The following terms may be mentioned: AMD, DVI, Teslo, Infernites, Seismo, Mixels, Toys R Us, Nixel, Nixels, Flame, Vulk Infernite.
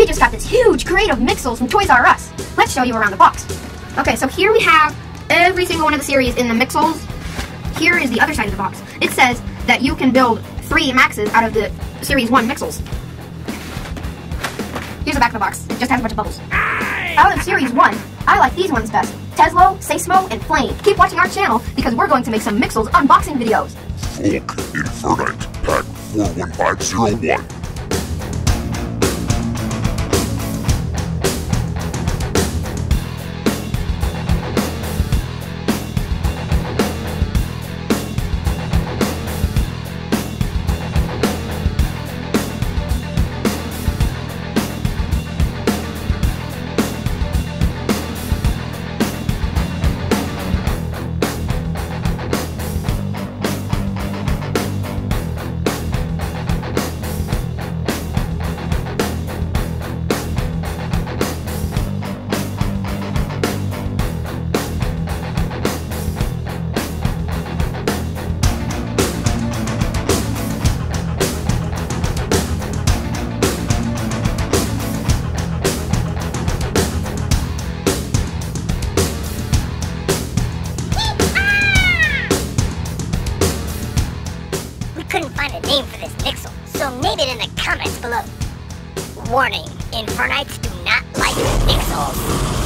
We just got this huge crate of Mixels from Toys R Us. Let's show you around the box. Okay, so here we have every single one of the series in the Mixels. Here is the other side of the box. It says that you can build 3 maxes out of the Series 1 Mixels. Here's the back of the box. It just has a bunch of bubbles. Out of Series 1, I like these ones best. Teslo, Seismo, and Flame. Keep watching our channel because we're going to make some Mixels unboxing videos. Vulk Infernite, pack 41501. Couldn't find a name for this Nixel, so name it in the comments below. Warning, Infernites do not like Nixels.